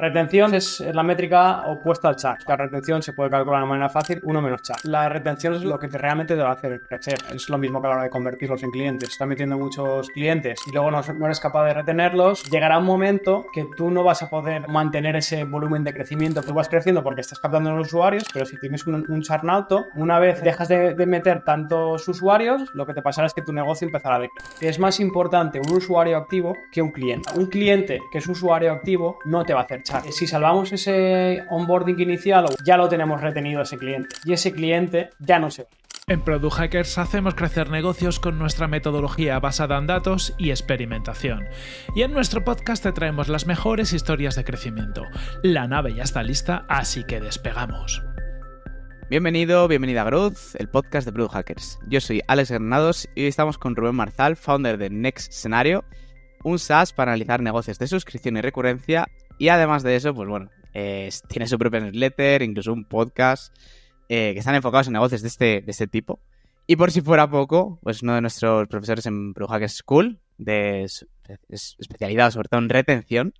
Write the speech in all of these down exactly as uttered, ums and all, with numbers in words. Retención es la métrica opuesta al C H A C. La retención se puede calcular de una manera fácil, uno menos C H A C. La retención es lo que realmente te va a hacer crecer. Es lo mismo que a la hora de convertirlos en clientes. Estás metiendo muchos clientes y luego no, no eres capaz de retenerlos. Llegará un momento que tú no vas a poder mantener ese volumen de crecimiento. Tú vas creciendo porque estás captando a los usuarios, pero si tienes un, un C H A C alto, una vez dejas de, de meter tantos usuarios, lo que te pasará es que tu negocio empezará a decrecer. Es más importante un usuario activo que un cliente. Un cliente que es usuario activo no te va a hacer C H A C. Si salvamos ese onboarding inicial, ya lo tenemos retenido a ese cliente y ese cliente ya no se va. En Product Hackers hacemos crecer negocios con nuestra metodología basada en datos y experimentación. Y en nuestro podcast te traemos las mejores historias de crecimiento. La nave ya está lista, así que despegamos. Bienvenido, bienvenida a Growth, el podcast de Product Hackers. Yo soy Alex Granados y hoy estamos con Rubén Marzal, founder de Next Scenario, un SaaS para analizar negocios de suscripción y recurrencia. Y además de eso, pues bueno, eh, tiene su propia newsletter, incluso un podcast, eh, que están enfocados en negocios de este, de este tipo. Y por si fuera poco, pues uno de nuestros profesores en Product Hacker School, de es, es especialidad sobre todo en retención.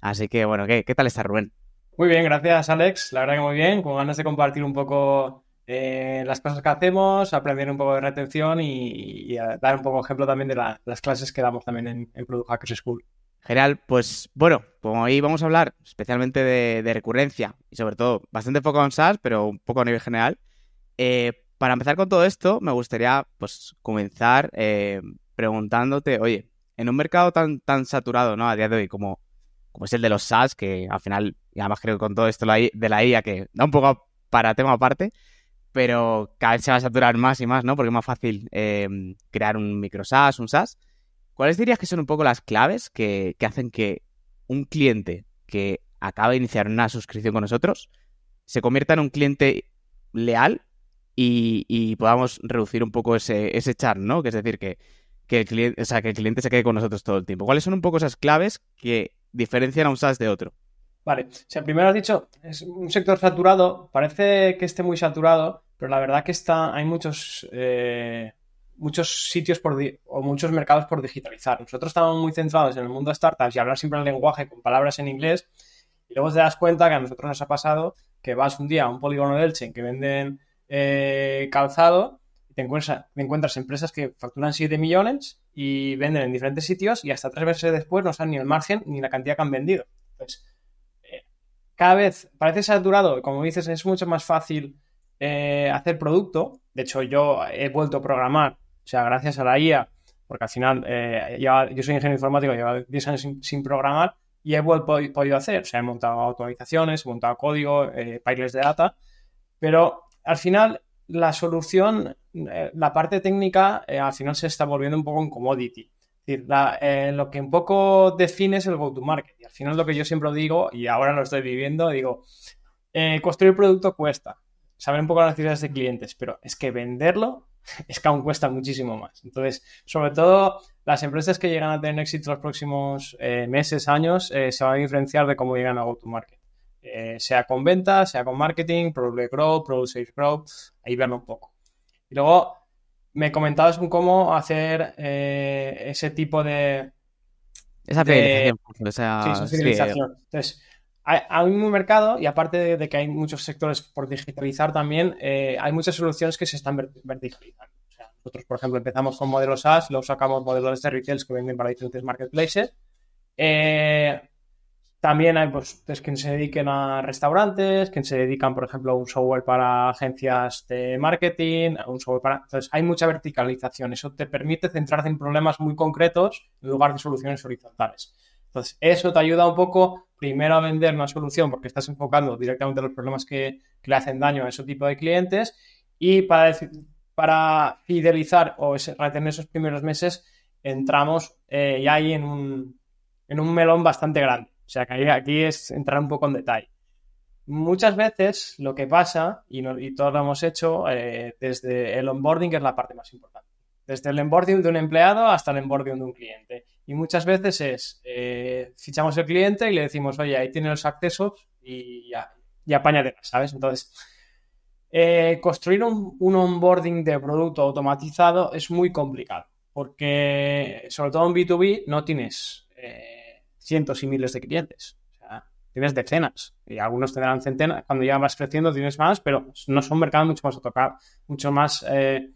Así que bueno, ¿qué, qué tal está Rubén? Muy bien, gracias Alex. La verdad que muy bien, con ganas de compartir un poco eh, las cosas que hacemos, aprender un poco de retención y, y dar un poco ejemplo también de la, las clases que damos también en, en Product Hacker School. Genial, pues bueno, como hoy vamos a hablar especialmente de, de recurrencia y sobre todo bastante enfocado en SaaS, pero un poco a nivel general. Eh, para empezar con todo esto, me gustaría pues comenzar eh, preguntándote, oye, en un mercado tan, tan saturado, ¿no? A día de hoy, como, como es el de los SaaS, que al final, y además creo que con todo esto de la I A, que da un poco para tema aparte, pero cada vez se va a saturar más y más, ¿no? Porque es más fácil eh, crear un micro SaaS, un SaaS. ¿Cuáles dirías que son un poco las claves que, que hacen que un cliente que acaba de iniciar una suscripción con nosotros se convierta en un cliente leal y, y podamos reducir un poco ese, ese char, ¿no? Que es decir, que, que, el cliente, o sea, que el cliente se quede con nosotros todo el tiempo. ¿Cuáles son un poco esas claves que diferencian a un SaaS de otro? Vale, o sea, primero has dicho, es un sector saturado, parece que esté muy saturado, pero la verdad que está, hay muchos... Eh... muchos sitios por di- o muchos mercados por digitalizar. Nosotros estábamos muy centrados en el mundo de startups y hablar siempre el lenguaje con palabras en inglés y luego te das cuenta que a nosotros nos ha pasado que vas un día a un polígono de Elche en que venden eh, calzado y te encuentras, te encuentras empresas que facturan siete millones y venden en diferentes sitios y hasta tres meses después no saben ni el margen ni la cantidad que han vendido. Entonces, eh, cada vez parece saturado, como dices, es mucho más fácil eh, hacer producto. De hecho, yo he vuelto a programar. O sea, gracias a la I A, porque al final, eh, ya, yo soy ingeniero informático, llevo diez años sin, sin programar y he pod- podido hacer. O sea, he montado automatizaciones, he montado código, eh, pipelines de data, pero al final la solución, eh, la parte técnica, eh, al final se está volviendo un poco un commodity. Es decir, la, eh, lo que un poco define es el go-to-market. Y al final lo que yo siempre digo, y ahora lo estoy viviendo, digo, eh, construir producto cuesta, saber un poco las necesidades de clientes, pero es que venderlo es que aún cuesta muchísimo más. Entonces, sobre todo, las empresas que llegan a tener éxito los próximos eh, meses, años, eh, se van a diferenciar de cómo llegan a go-to-market. Eh, sea con ventas, sea con marketing, product growth, product sales growth, ahí vean un poco. Y luego, me comentabas cómo hacer eh, ese tipo de... Esa fidelización. O sea, sí, esa fidelización. Sí. Entonces, hay, hay un mercado y aparte de, de que hay muchos sectores por digitalizar también, eh, hay muchas soluciones que se están verticalizando. O sea, nosotros, por ejemplo, empezamos con modelos SaaS, luego sacamos modelos de retail que venden para diferentes marketplaces. Eh, también hay pues, quienes se dediquen a restaurantes, quienes se dedican, por ejemplo, a un software para agencias de marketing, a un software para... Entonces, hay mucha verticalización. Eso te permite centrarte en problemas muy concretos en lugar de soluciones horizontales. Entonces, eso te ayuda un poco, primero, a vender una solución porque estás enfocando directamente a los problemas que, que le hacen daño a ese tipo de clientes y para, para fidelizar o ese, retener esos primeros meses entramos eh, ya ahí en un, en un melón bastante grande. O sea, que aquí es entrar un poco en detalle. Muchas veces lo que pasa, y, no, y todos lo hemos hecho, eh, desde el onboarding, que es la parte más importante. Desde el onboarding de un empleado hasta el onboarding de un cliente. Y muchas veces es, eh, fichamos el cliente y le decimos, oye, ahí tiene los accesos y, ya, y apáñatela, ¿sabes? Entonces, eh, construir un, un onboarding de producto automatizado es muy complicado. Porque, sobre todo en B dos B, no tienes eh, cientos y miles de clientes. O sea, tienes decenas y algunos tendrán centenas. Cuando ya vas creciendo tienes más, pero no son mercados mucho más tocar, mucho más eh,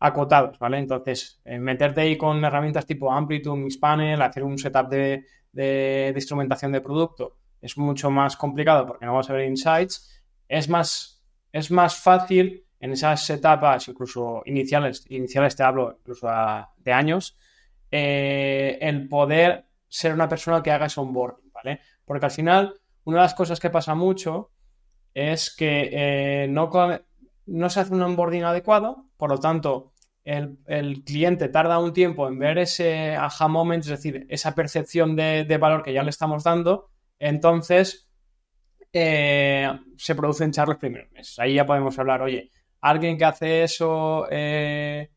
acotados, ¿vale? Entonces, eh, meterte ahí con herramientas tipo Amplitude, MixPanel, hacer un setup de, de, de instrumentación de producto es mucho más complicado porque no vas a ver insights. Es más, es más fácil en esas etapas, incluso iniciales, iniciales te hablo incluso a, de años, eh, el poder ser una persona que haga ese onboarding, ¿vale? Porque al final, una de las cosas que pasa mucho es que eh, no, no se hace un onboarding adecuado, por lo tanto, el, el cliente tarda un tiempo en ver ese aha moment, es decir, esa percepción de, de valor que ya le estamos dando, entonces eh, se producen charlas primeros meses. Ahí ya podemos hablar, oye, alguien que hace eso eh,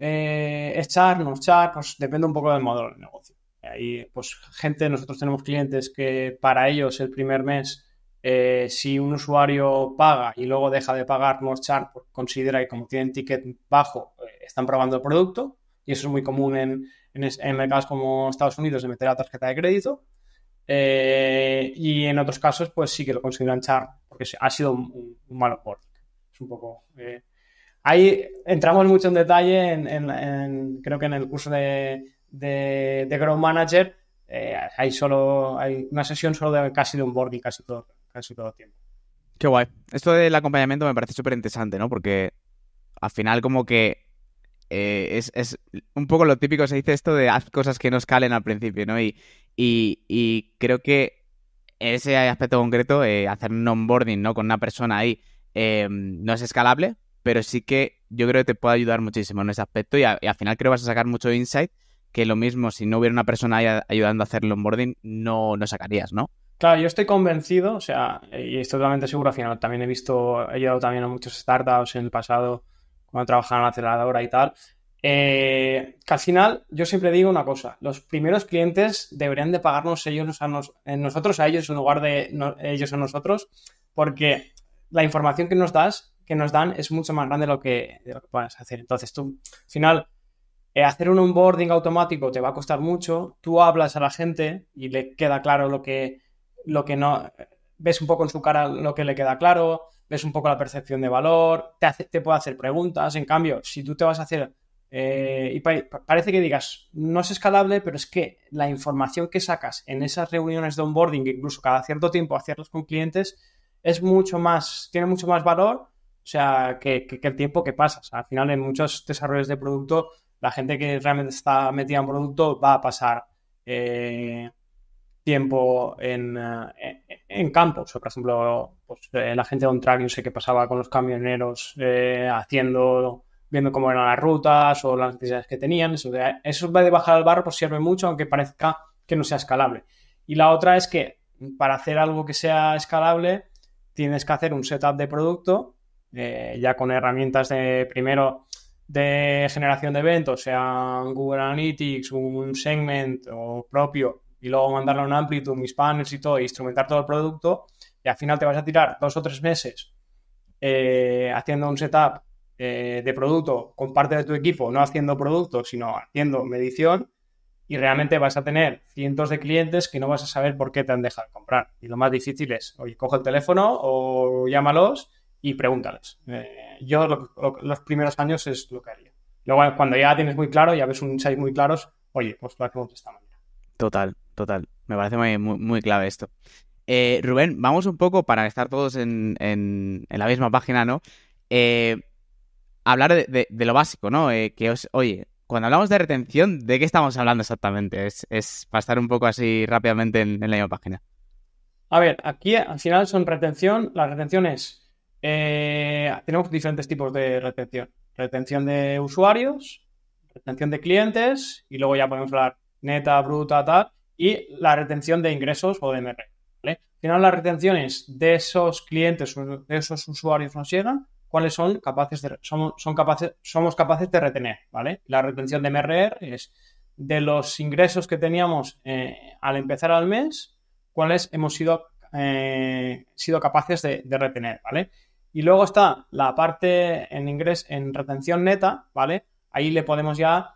eh, es char, no es char, pues depende un poco del modelo de negocio. Ahí, pues, gente, nosotros tenemos clientes que para ellos el primer mes, eh, si un usuario paga y luego deja de pagar, no es char, pues considera que como tienen ticket bajo, eh, están probando el producto, y eso es muy común en, en, en mercados como Estados Unidos de meter la tarjeta de crédito. Eh, y en otros casos, pues sí que lo consideran char, porque ha sido un, un mal onboard. Es un poco... Eh, ahí entramos mucho en detalle, en, en, en, creo que en el curso de... De, de Growth Manager, eh, hay solo hay una sesión solo de casi de onboarding casi todo casi todo el tiempo. Qué guay. Esto del acompañamiento me parece súper interesante, ¿no? Porque al final como que eh, es, es un poco lo típico, se dice esto de haz cosas que no escalen al principio, ¿no? Y, y, y creo que en ese aspecto concreto, eh, hacer un onboarding, ¿no?, con una persona ahí eh, no es escalable, pero sí que yo creo que te puede ayudar muchísimo en ese aspecto y, a, y al final creo que vas a sacar mucho insight que lo mismo, si no hubiera una persona ahí ayudando a hacer el onboarding, no, no sacarías, ¿no? Claro, yo estoy convencido, o sea, y estoy totalmente seguro, al final también he visto, he ayudado también a muchos startups en el pasado, cuando trabajaba en la aceleradora y tal, eh, que al final, yo siempre digo una cosa, los primeros clientes deberían de pagarnos ellos a nos, nosotros a ellos en lugar de no, ellos a nosotros, porque la información que nos das, que nos dan es mucho más grande de lo que, de lo que puedas hacer. Entonces tú, al final... Hacer un onboarding automático te va a costar mucho. Tú hablas a la gente y le queda claro lo que, lo que no... Ves un poco en su cara lo que le queda claro, ves un poco la percepción de valor, te, hace, te puede hacer preguntas. En cambio, si tú te vas a hacer... Eh, y pa- parece que digas, no es escalable, pero es que la información que sacas en esas reuniones de onboarding, incluso cada cierto tiempo hacerlas con clientes, es mucho más... Tiene mucho más valor, o sea, que, que, que el tiempo que pasas. Al final, en muchos desarrollos de producto... La gente que realmente está metida en producto va a pasar eh, tiempo en, en, en campos. Por ejemplo, pues, eh, la gente de on track, yo sé que pasaba con los camioneros eh, haciendo, viendo cómo eran las rutas o las necesidades que tenían. Eso, eso de bajar al barro pues sirve mucho, aunque parezca que no sea escalable. Y la otra es que para hacer algo que sea escalable tienes que hacer un setup de producto eh, ya con herramientas de primero... de generación de eventos, sean Google Analytics, un Segment o propio, y luego mandarlo a un Amplitude, mis panels y todo, e instrumentar todo el producto, y al final te vas a tirar dos o tres meses eh, haciendo un setup eh, de producto con parte de tu equipo, no haciendo producto, sino haciendo medición, y realmente vas a tener cientos de clientes que no vas a saber por qué te han dejado comprar. Y lo más difícil es, oye, coge el teléfono o llámalos y pregúntales. Eh, yo lo, lo, los primeros años es lo que haría. Luego, cuando ya tienes muy claro, ya ves un insight muy claros, oye, pues lo hacemos de esta manera. Total, total. Me parece muy, muy, muy clave esto. Eh, Rubén, vamos un poco para estar todos en, en, en la misma página, ¿no? Eh, hablar de, de, de lo básico, ¿no? Eh, que os, oye, cuando hablamos de retención, ¿de qué estamos hablando exactamente? Es, es para estar un poco así rápidamente en, en la misma página. A ver, aquí al final son retención. La retención es... Eh, tenemos diferentes tipos de retención. Retención de usuarios, retención de clientes, y luego ya podemos hablar neta, bruta, tal, y la retención de ingresos o de M R. ¿Vale? Al final, las retenciones de esos clientes o de esos usuarios nos llegan, ¿cuáles son capaces de, somos, son capaces, somos capaces de retener? ¿Vale? La retención de M R es de los ingresos que teníamos eh, al empezar al mes, ¿cuáles hemos sido, eh, sido capaces de, de retener? ¿Vale? Y luego está la parte en ingres, en retención neta, ¿vale? Ahí le podemos ya,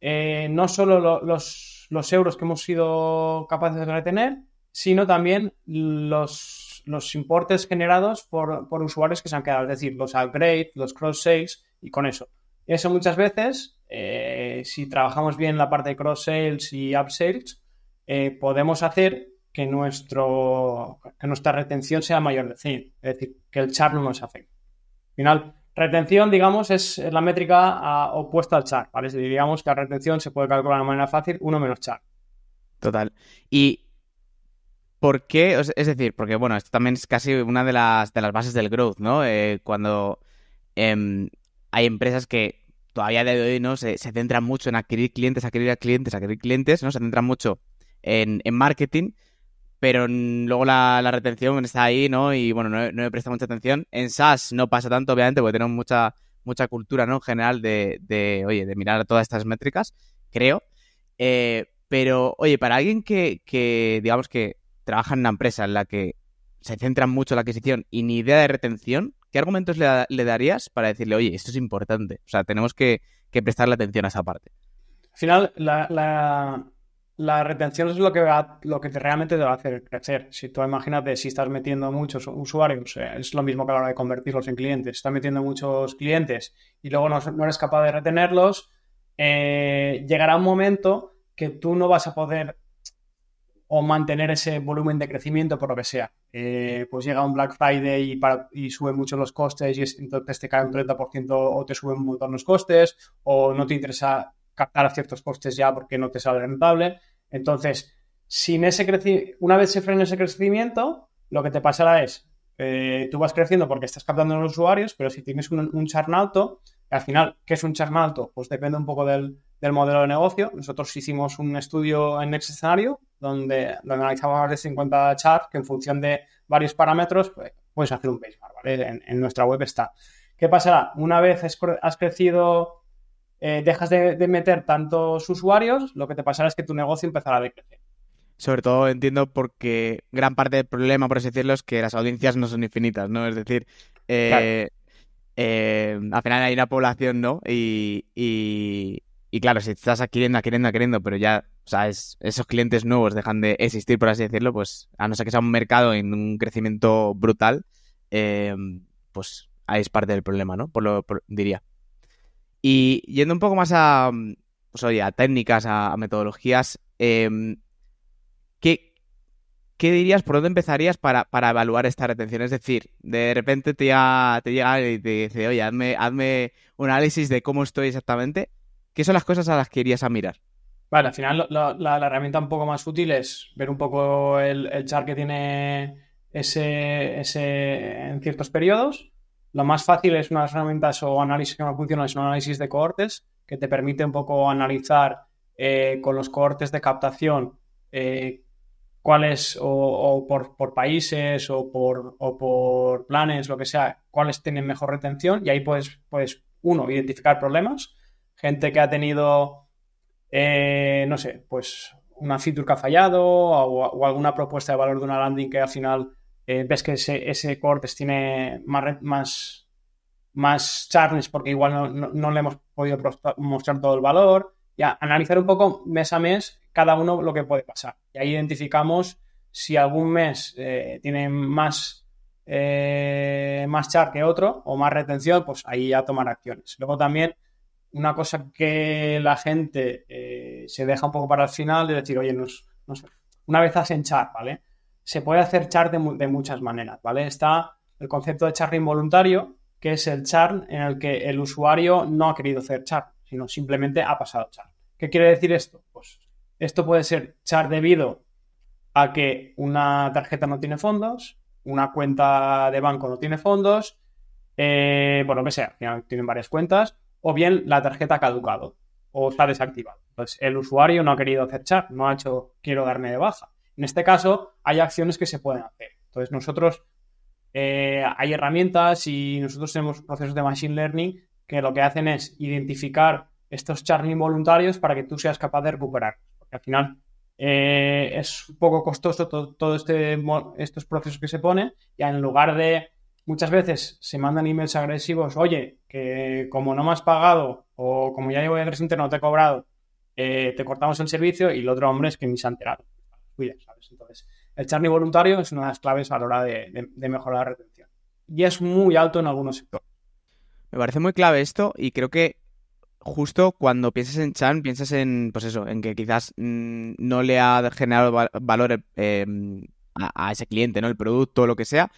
eh, no solo lo, los, los euros que hemos sido capaces de retener, sino también los, los importes generados por, por usuarios que se han quedado, es decir, los upgrades, los cross-sales y con eso. Eso muchas veces, eh, si trabajamos bien la parte de cross-sales y up-sales, eh, podemos hacer que, nuestro, que nuestra retención sea mayor de cien, es decir, que el char no nos afecte. Al final, retención, digamos, es la métrica a, opuesta al char, ¿vale? Si digamos que la retención se puede calcular de manera fácil, uno menos char. Total. Y ¿por qué? Es decir, porque bueno, esto también es casi una de las de las bases del growth, ¿no? Eh, cuando eh, hay empresas que todavía de hoy no se, se centran mucho en adquirir clientes, adquirir clientes, adquirir clientes, ¿no? Se centran mucho en, en marketing, pero luego la, la retención está ahí, ¿no? Y bueno, no, no me presta mucha atención. En SaaS no pasa tanto, obviamente, porque tenemos mucha, mucha cultura, ¿no? En general de, de, oye, de mirar todas estas métricas, creo. Eh, pero, oye, para alguien que, que digamos que trabaja en una empresa en la que se centran mucho en la adquisición y ni idea de retención, ¿qué argumentos le, le darías para decirle, oye, esto es importante? O sea, tenemos que, que prestarle atención a esa parte. Al final, la, la, la retención es lo que, va, lo que realmente te va a hacer crecer. Si tú imagínate, si estás metiendo muchos usuarios, es lo mismo que a la hora de convertirlos en clientes. Estás metiendo muchos clientes y luego no, no eres capaz de retenerlos, eh, llegará un momento que tú no vas a poder o mantener ese volumen de crecimiento por lo que sea. Eh, pues llega un Black Friday y, para, y suben mucho los costes y es, entonces te cae un treinta por ciento o te suben un montón los costes o no te interesa captar a ciertos costes ya porque no te sale rentable. Entonces, sin ese creci- una vez se frena ese crecimiento, lo que te pasará es, eh, tú vas creciendo porque estás captando a los usuarios, pero si tienes un, un churn alto, al final, ¿qué es un churn alto? Pues depende un poco del, del modelo de negocio. Nosotros hicimos un estudio en Next Scenario donde, donde analizamos más de cincuenta charts que en función de varios parámetros pues, puedes hacer un benchmark, ¿vale? En, en nuestra web está. ¿Qué pasará? Una vez has crecido, eh, dejas de, de meter tantos usuarios, lo que te pasará es que tu negocio empezará a decrecer. Sobre todo entiendo porque gran parte del problema, por así decirlo, es que las audiencias no son infinitas, ¿no? Es decir, eh, claro. eh, al final hay una población, ¿no? Y... y... Y claro, si estás adquiriendo, adquiriendo, adquiriendo, pero ya, o sea, es, esos clientes nuevos dejan de existir, por así decirlo, pues a no ser que sea un mercado en un crecimiento brutal, eh, pues ahí es parte del problema, ¿no? Por lo por, diría. Y yendo un poco más a, pues oye, a técnicas, a, a metodologías, eh, ¿qué, ¿qué dirías, por dónde empezarías para, para evaluar esta retención? Es decir, de repente te llega, te llega y te dice, oye, hazme, hazme un análisis de cómo estoy exactamente. ¿Qué son las cosas a las que irías a mirar? Vale, al final la, la, la herramienta un poco más útil es ver un poco el, el chart que tiene ese, ese en ciertos periodos. Lo más fácil es unas herramientas o análisis que no funcionan, son análisis de cohortes que te permite un poco analizar eh, con los cohortes de captación eh, cuáles o, o por, por países o por, o por planes, lo que sea, cuáles tienen mejor retención y ahí puedes, puedes uno, identificar problemas. Gente que ha tenido, eh, no sé, pues una feature que ha fallado o, o alguna propuesta de valor de una landing que al final eh, ves que ese, ese cortes tiene más, más, más charnes porque igual no, no, no le hemos podido mostrar todo el valor. Ya, analizar un poco mes a mes cada uno lo que puede pasar. Y ahí identificamos si algún mes eh, tiene más, eh, más char que otro o más retención, pues ahí ya tomar acciones. Luego también una cosa que la gente eh, se deja un poco para el final es decir, oye, nos, nos, una vez hacen chart, ¿vale? Se puede hacer chart de, de muchas maneras, ¿vale? Está el concepto de chart involuntario, que es el chart en el que el usuario no ha querido hacer chart, sino simplemente ha pasado chart. ¿Qué quiere decir esto? Pues esto puede ser chart debido a que una tarjeta no tiene fondos, una cuenta de banco no tiene fondos, eh, bueno, que sea, tienen varias cuentas, o bien la tarjeta ha caducado o está desactivada. Entonces, el usuario no ha querido hacer chart, no ha hecho quiero darme de baja. En este caso, hay acciones que se pueden hacer. Entonces, nosotros eh, hay herramientas y nosotros tenemos procesos de machine learning que lo que hacen es identificar estos charts involuntarios para que tú seas capaz de recuperar. Porque al final eh, es un poco costoso todo, todo este, estos procesos que se ponen y en lugar de muchas veces se mandan emails agresivos, oye, que como no me has pagado o como ya llevo de tres internos no te he cobrado, eh, te cortamos el servicio y el otro hombre es que ni se ha enterado. cuiden, ¿sabes? Entonces, el churn voluntario es una de las claves a la hora de, de, de mejorar la retención. Y es muy alto en algunos sectores. Me parece muy clave esto y creo que justo cuando piensas en churn, piensas en, pues eso, en que quizás mmm, no le ha generado val- valor eh, a, a ese cliente, ¿no? El producto o lo que sea.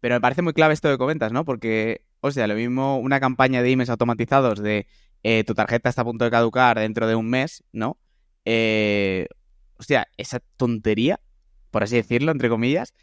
Pero me parece muy clave esto que comentas, ¿no? Porque, o sea, lo mismo una campaña de emails automatizados de eh, tu tarjeta está a punto de caducar dentro de un mes, ¿no? Eh, hostia, esa tontería, por así decirlo, entre comillas,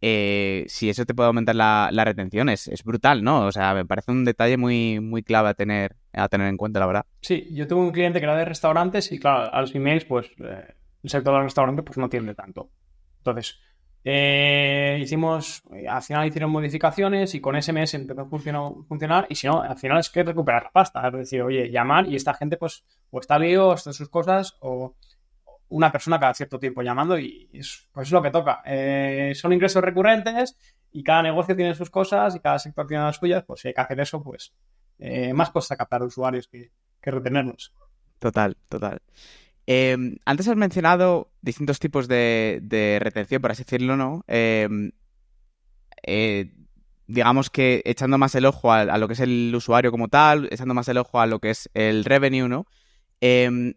eh, si eso te puede aumentar la, la retención, es, es brutal, ¿no? O sea, me parece un detalle muy, muy clave a tener, a tener en cuenta, la verdad. Sí, yo tuve un cliente que era de restaurantes y, claro, a los emails, pues, eh, el sector de los restaurantes, pues, no tiende tanto. Entonces... Eh, hicimos, al final hicieron modificaciones y con S M S empezó a funcionar, funcionar y si no, al final es que recuperar la pasta, es decir, oye, llamar y esta gente pues o está lío, o está en sus cosas o una persona cada cierto tiempo llamando y es, pues es lo que toca, eh, son ingresos recurrentes y cada negocio tiene sus cosas y cada sector tiene las suyas, pues si hay que hacer eso, pues eh, más cuesta captar usuarios que, que retenerlos. Total, total. Eh, antes has mencionado distintos tipos de, de retención, por así decirlo, ¿no? Eh, eh, digamos que echando más el ojo a, a lo que es el usuario como tal, echando más el ojo a lo que es el revenue, ¿no? Eh,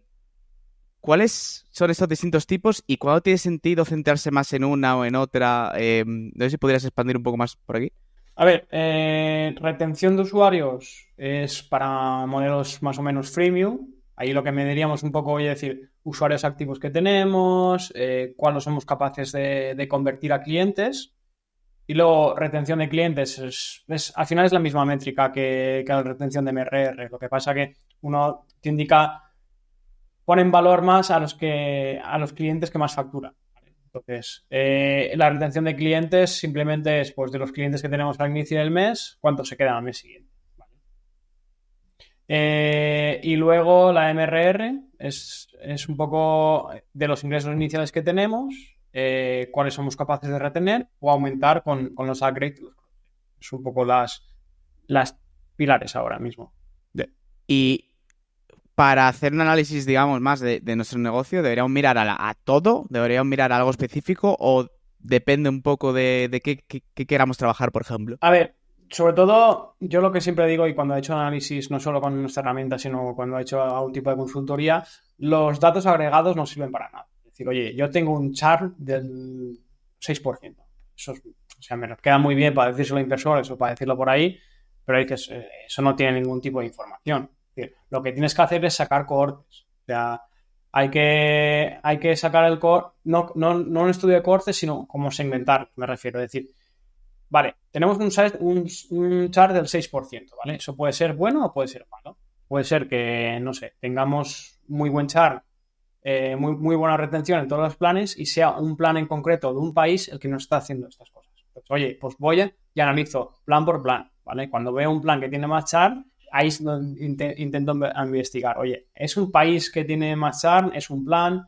¿Cuáles son estos distintos tipos y cuándo tiene sentido centrarse más en una o en otra? Eh, no sé si podrías expandir un poco más por aquí. A ver, eh, retención de usuarios es para modelos más o menos freemium. Ahí lo que mediríamos un poco hoy es decir, usuarios activos que tenemos, eh, cuándo somos capaces de, de convertir a clientes. Y luego, retención de clientes, es, es, al final es la misma métrica que, que la retención de M R R. Lo que pasa que uno te indica, pone en valor más a los, que, a los clientes que más facturan. Entonces, eh, la retención de clientes simplemente es pues, de los clientes que tenemos al inicio del mes, cuántos se quedan al mes siguiente. Eh, y luego la M R R es, es un poco de los ingresos iniciales que tenemos, eh, cuáles somos capaces de retener o aumentar con, con los upgrades. Es un poco las, las pilares ahora mismo. Y para hacer un análisis, digamos, más de, de nuestro negocio, ¿deberíamos mirar a, la, a todo? ¿Deberíamos mirar a algo específico? ¿O depende un poco de, de qué, qué, qué queramos trabajar, por ejemplo? A ver. Sobre todo, yo lo que siempre digo y cuando he hecho análisis, no solo con nuestra herramienta, sino cuando he hecho algún tipo de consultoría, los datos agregados no sirven para nada. Es decir, oye, yo tengo un churn del seis por ciento. Eso es, o sea, me queda muy bien para decírselo a inversores o para decirlo por ahí, pero dices, eh, eso no tiene ningún tipo de información. Es decir, lo que tienes que hacer es sacar cohortes. O sea, hay que, hay que sacar el cohort, no, no, no un estudio de cohortes, sino como segmentar, me refiero. Es decir, vale, tenemos un, un, un char del seis por ciento, ¿vale? Eso puede ser bueno o puede ser malo. Puede ser que, no sé, tengamos muy buen char, eh, muy, muy buena retención en todos los planes y sea un plan en concreto de un país el que nos está haciendo estas cosas. Pues, oye, pues voy a, y analizo plan por plan, ¿vale? Cuando veo un plan que tiene más char, ahí es donde intento investigar. Oye, ¿es un país que tiene más char? ¿Es un plan?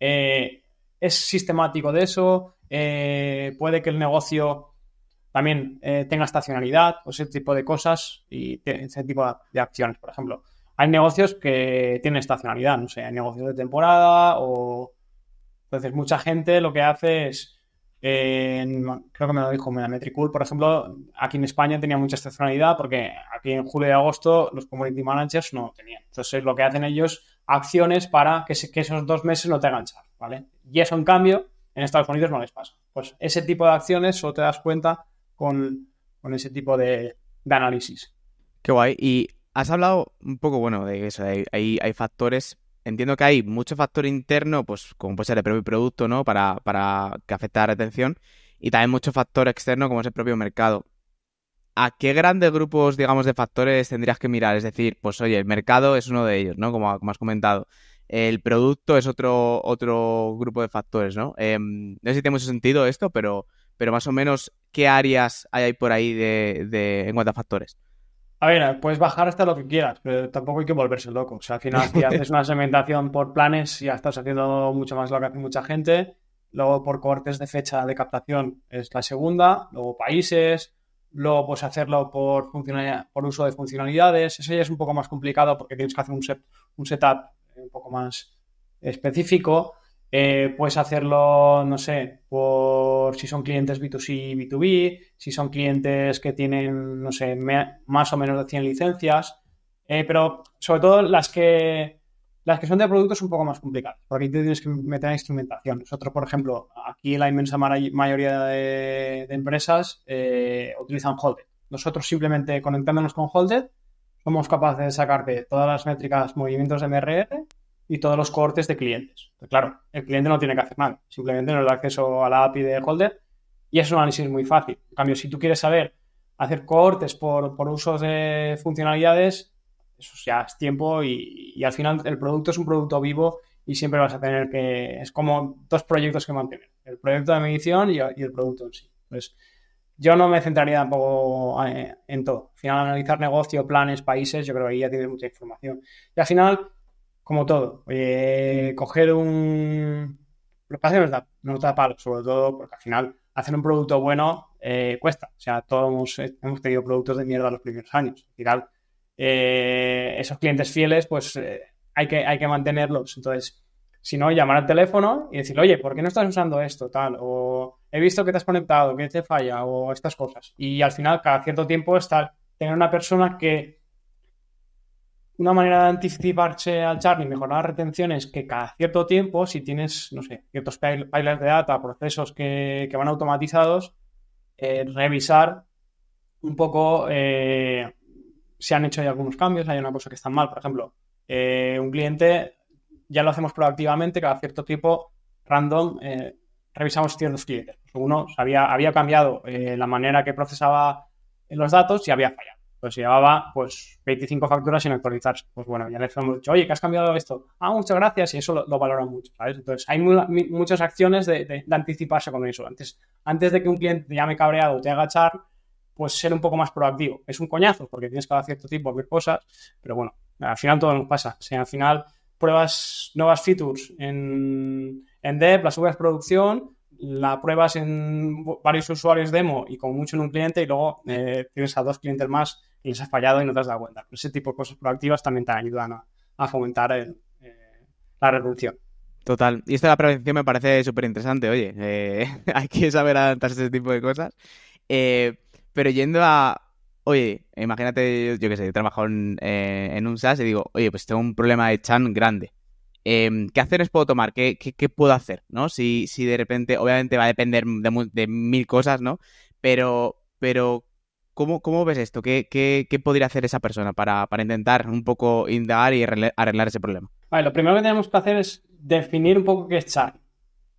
Eh, ¿Es sistemático de eso? Eh, ¿Puede que el negocio... También eh, tenga estacionalidad o ese tipo de cosas y te, ese tipo de, de acciones, por ejemplo. Hay negocios que tienen estacionalidad, no sé, hay negocios de temporada o... Entonces, mucha gente lo que hace es... Eh, creo que me lo dijo Metricool, por ejemplo, aquí en España tenía mucha estacionalidad porque aquí en julio y agosto los community managers no tenían. Entonces, lo que hacen ellos, acciones para que, se, que esos dos meses no te enganchan, ¿vale? Y eso, en cambio, en Estados Unidos no les pasa. Pues ese tipo de acciones solo te das cuenta... Con, con ese tipo de, de análisis. Qué guay. Y has hablado un poco, bueno, de eso. Hay, hay, hay factores. Entiendo que hay mucho factor interno, pues como puede ser el propio producto, ¿no? Para, para que afecte a la retención. Y también mucho factor externo, como es el propio mercado. ¿A qué grandes grupos, digamos, de factores tendrías que mirar? Es decir, pues oye, el mercado es uno de ellos, ¿no? Como, como has comentado. El producto es otro, otro grupo de factores, ¿no? Eh, no sé si tiene mucho sentido esto, pero... pero más o menos, ¿qué áreas hay por ahí de, de en cuanto a factores? A ver, puedes bajar hasta lo que quieras, pero tampoco hay que volverse loco. O sea, al final, si haces una segmentación por planes, ya estás haciendo mucho más lo que hace mucha gente. Luego, por cohortes de fecha de captación es la segunda. Luego, países. Luego, pues, hacerlo por funcionalidad, por uso de funcionalidades. Eso ya es un poco más complicado porque tienes que hacer un, set, un setup un poco más específico. Eh, puedes hacerlo, no sé, por si son clientes B dos C, B dos B, si son clientes que tienen, no sé, me, más o menos de cien licencias, eh, pero sobre todo las que, las que son de productos un poco más complicadas, porque te tienes que meter en instrumentación. Nosotros, por ejemplo, aquí la inmensa mayoría de, de empresas eh, utilizan Holded. Nosotros simplemente conectándonos con Holded somos capaces de sacarte todas las métricas, movimientos de M R R, y todos los cohortes de clientes. Entonces, claro, el cliente no tiene que hacer nada, simplemente nos da acceso a la A P I de Holded y es un análisis muy fácil. En cambio, si tú quieres saber hacer cohortes por, por usos de funcionalidades, eso ya es tiempo y, y al final el producto es un producto vivo y siempre vas a tener que... Es como dos proyectos que mantener, el proyecto de medición y, y el producto en sí. Entonces, yo no me centraría tampoco en, en todo. Al final, analizar negocio, planes, países, yo creo que ahí ya tienes mucha información. Y al final... Como todo, eh, coger un... Lo que pasa es que nos da palo, sobre todo porque al final hacer un producto bueno eh, cuesta. O sea, todos hemos, hemos tenido productos de mierda los primeros años. Al final, eh, esos clientes fieles, pues eh, hay que, hay que mantenerlos. Entonces, si no, llamar al teléfono y decirle, oye, ¿por qué no estás usando esto? Tal, o he visto que te has conectado, que te falla, o estas cosas. Y al final, cada cierto tiempo, está tener una persona que... Una manera de anticiparse al churn y mejorar las retenciones que cada cierto tiempo, si tienes, no sé, ciertos pipelines de data, procesos que, que van automatizados, eh, revisar un poco eh, si han hecho ya algunos cambios, hay una cosa que está mal. Por ejemplo, eh, un cliente ya lo hacemos proactivamente, cada cierto tiempo, random, eh, revisamos ciertos clientes. Uno había, había cambiado eh, la manera que procesaba los datos y había fallado. Pues llevaba pues veinticinco facturas sin actualizarse. Pues bueno, ya le hemos dicho, oye, que has cambiado esto. Ah, muchas gracias. Y eso lo, lo valoran mucho, ¿sabes? Entonces, hay muy, muchas acciones de, de, de anticiparse con eso. Antes, antes de que un cliente te llame cabreado o te haga echar, pues ser un poco más proactivo. Es un coñazo porque tienes cada cierto tipo de cosas, pero bueno, al final todo nos pasa. O sea, al final pruebas nuevas features en, en dev, las subes a producción... La pruebas en varios usuarios demo y como mucho en un cliente y luego eh, tienes a dos clientes más que les has fallado y no te has dado cuenta. Pero ese tipo de cosas proactivas también te ayudan a, a fomentar el, eh, la reducción. Total. Y esto de la prevención me parece súper interesante. Oye, eh, hay que saber adaptarse a ese tipo de cosas. Eh, pero yendo a... Oye, imagínate, yo qué sé, he trabajado en, eh, en un SaaS y digo, oye, pues tengo un problema de churn grande. Eh, ¿Qué acciones puedo tomar? ¿Qué, qué, qué puedo hacer? ¿No? Si, si de repente, obviamente va a depender de, de mil cosas, ¿no? Pero, pero ¿cómo, cómo ves esto? ¿Qué, qué, qué podría hacer esa persona para, para intentar un poco indagar y arreglar ese problema? Vale, lo primero que tenemos que hacer es definir un poco qué es churn.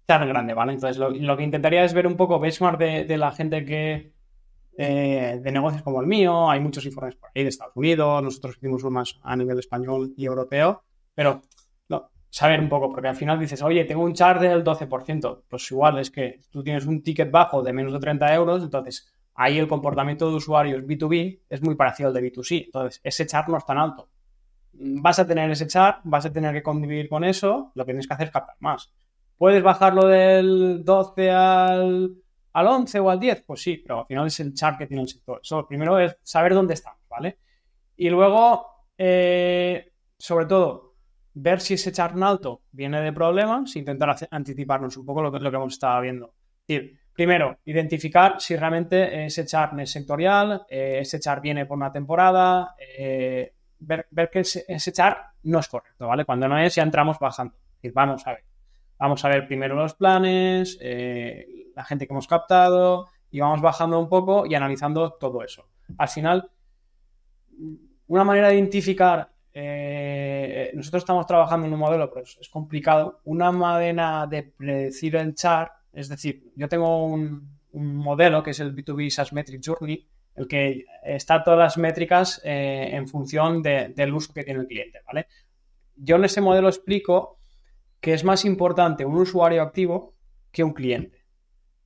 Churn grande, ¿vale? Entonces, lo, lo que intentaría es ver un poco benchmark de, de la gente que... Eh, de negocios como el mío. Hay muchos informes por ahí de Estados Unidos. Nosotros hicimos unos a nivel español y europeo. Pero... saber un poco, porque al final dices, oye, tengo un churn del doce por ciento, pues igual es que tú tienes un ticket bajo de menos de treinta euros, entonces ahí el comportamiento de usuarios B dos B es muy parecido al de B dos C, entonces ese churn no es tan alto. Vas a tener ese churn, vas a tener que convivir con eso, lo que tienes que hacer es captar más. ¿Puedes bajarlo del doce al, al once o al diez? Pues sí, pero al final es el churn que tiene el sector. Eso primero es saber dónde estamos, ¿vale? Y luego, eh, sobre todo, ver si ese churn alto viene de problemas, intentar hacer, anticiparnos un poco lo que, lo que hemos estado viendo. Es decir, primero, identificar si realmente ese churn es sectorial, eh, ese churn viene por una temporada, eh, ver, ver que ese, ese churn no es correcto, ¿vale? Cuando no es, ya entramos bajando. Es decir, vamos a ver. Vamos a ver primero los planes, eh, la gente que hemos captado, y vamos bajando un poco y analizando todo eso. Al final, una manera de identificar... Eh, nosotros estamos trabajando en un modelo, pero es, es complicado. Una manera de predecir el churn, es decir, yo tengo un, un modelo que es el B dos B SaaS Metric Journey, el que está todas las métricas eh, en función de, del uso que tiene el cliente, ¿vale? Yo en ese modelo explico que es más importante un usuario activo que un cliente.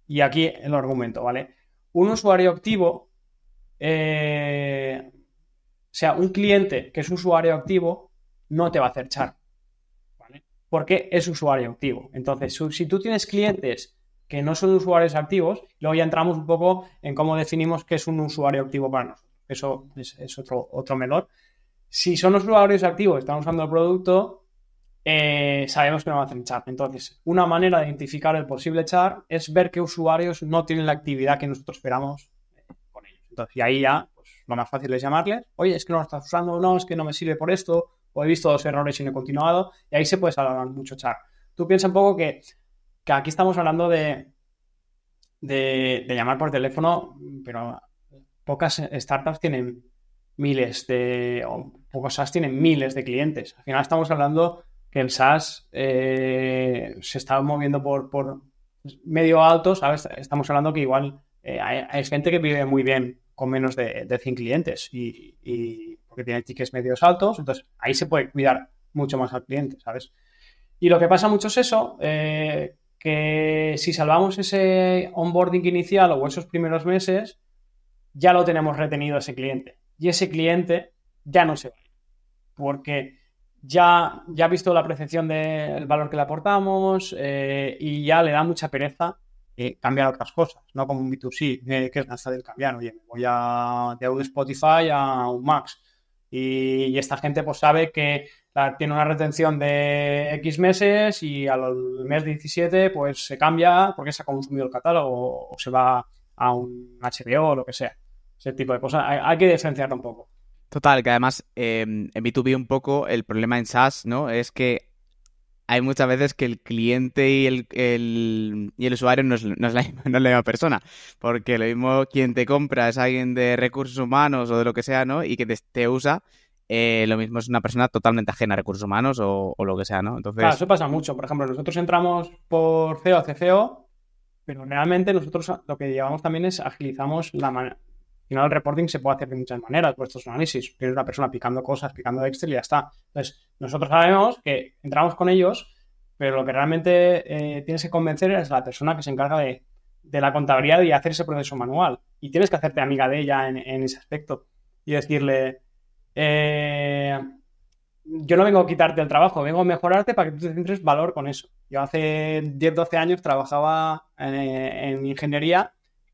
Y aquí el argumento, ¿vale? Un usuario activo... Eh, O sea, un cliente que es usuario activo no te va a hacer churn, ¿vale? Porque es usuario activo. Entonces, si tú tienes clientes que no son usuarios activos, luego ya entramos un poco en cómo definimos qué es un usuario activo para nosotros. Eso es, es otro, otro melón. Si son usuarios activos, están usando el producto, eh, sabemos que no va a hacer char. Entonces, una manera de identificar el posible char es ver qué usuarios no tienen la actividad que nosotros esperamos eh, con ellos. Entonces, y ahí ya pues, lo más fácil es llamarles, oye, es que no lo estás usando, no, es que no me sirve por esto, o he visto dos errores y no he continuado, y ahí se puede salvar mucho char. Tú piensa un poco que, que aquí estamos hablando de, de, de llamar por teléfono, pero pocas startups tienen miles de, o pocos SaaS tienen miles de clientes. Al final estamos hablando que el SaaS eh, se está moviendo por, por medio alto, ¿sabes? Estamos hablando que igual eh, hay, hay gente que vive muy bien con menos de, de cien clientes y, y porque tiene tickets medios altos, entonces ahí se puede cuidar mucho más al cliente, ¿sabes? Y lo que pasa mucho es eso, eh, que si salvamos ese onboarding inicial o esos primeros meses, ya lo tenemos retenido a ese cliente. Y ese cliente ya no se va. Porque ya, ya ha visto la percepción del valor que le aportamos eh, y ya le da mucha pereza eh, cambiar otras cosas, no como un B dos C, eh, que es hasta del cambiar. Oye, me voy a, de un Spotify a un Max. Y, y esta gente pues sabe que la, tiene una retención de X meses y al mes diecisiete pues se cambia porque se ha consumido el catálogo o se va a un H B O o lo que sea. Ese tipo de cosas. Hay, hay que diferenciarlo un poco. Total, que además eh, en B dos B un poco el problema en SaaS, ¿no? Es que hay muchas veces que el cliente y el, el, y el usuario no es, no, es la, no es la misma persona. Porque lo mismo quien te compra es alguien de recursos humanos o de lo que sea, ¿no? Y que te, te usa, eh, lo mismo es una persona totalmente ajena a recursos humanos o, o lo que sea, ¿no? Entonces... Claro, eso pasa mucho. Por ejemplo, nosotros entramos por C E O a C F O, pero realmente nosotros lo que llevamos también es agilizamos la manera. Al final el reporting se puede hacer de muchas maneras, vuestros análisis. Tienes una persona picando cosas, picando Excel y ya está. Entonces, nosotros sabemos que entramos con ellos, pero lo que realmente eh, tienes que convencer es a la persona que se encarga de, de la contabilidad y hacer ese proceso manual. Y tienes que hacerte amiga de ella en, en ese aspecto y decirle, eh, yo no vengo a quitarte el trabajo, vengo a mejorarte para que tú te centres valor con eso. Yo hace diez, doce años trabajaba en, en ingeniería